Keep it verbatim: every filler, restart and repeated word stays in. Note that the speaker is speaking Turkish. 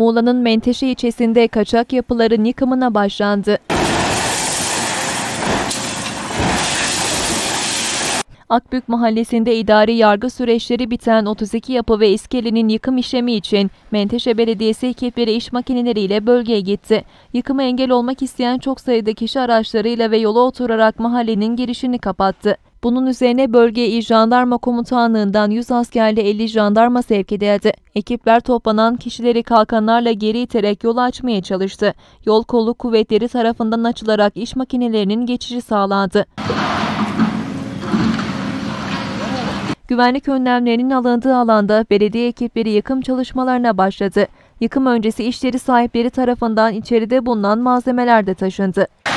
Muğla'nın Menteşe ilçesinde kaçak yapıların yıkımına başlandı. Akbük Mahallesi'nde idari yargı süreçleri biten otuz iki yapı ve iskelenin yıkım işlemi için Menteşe Belediyesi ekipleri iş makineleriyle bölgeye gitti. Yıkıma engel olmak isteyen çok sayıda kişi araçlarıyla ve yola oturarak mahallenin girişini kapattı. Bunun üzerine bölgeye İl Jandarma Komutanlığından yüz askerle elli jandarma sevk edildi. Ekipler toplanan kişileri kalkanlarla geri iterek yolu açmaya çalıştı. Yol kolluk kuvvetleri tarafından açılarak iş makinelerinin geçişi sağlandı. Güvenlik önlemlerinin alındığı alanda belediye ekipleri yıkım çalışmalarına başladı. Yıkım öncesi iş yeri sahipleri tarafından içeride bulunan malzemeler de taşındı.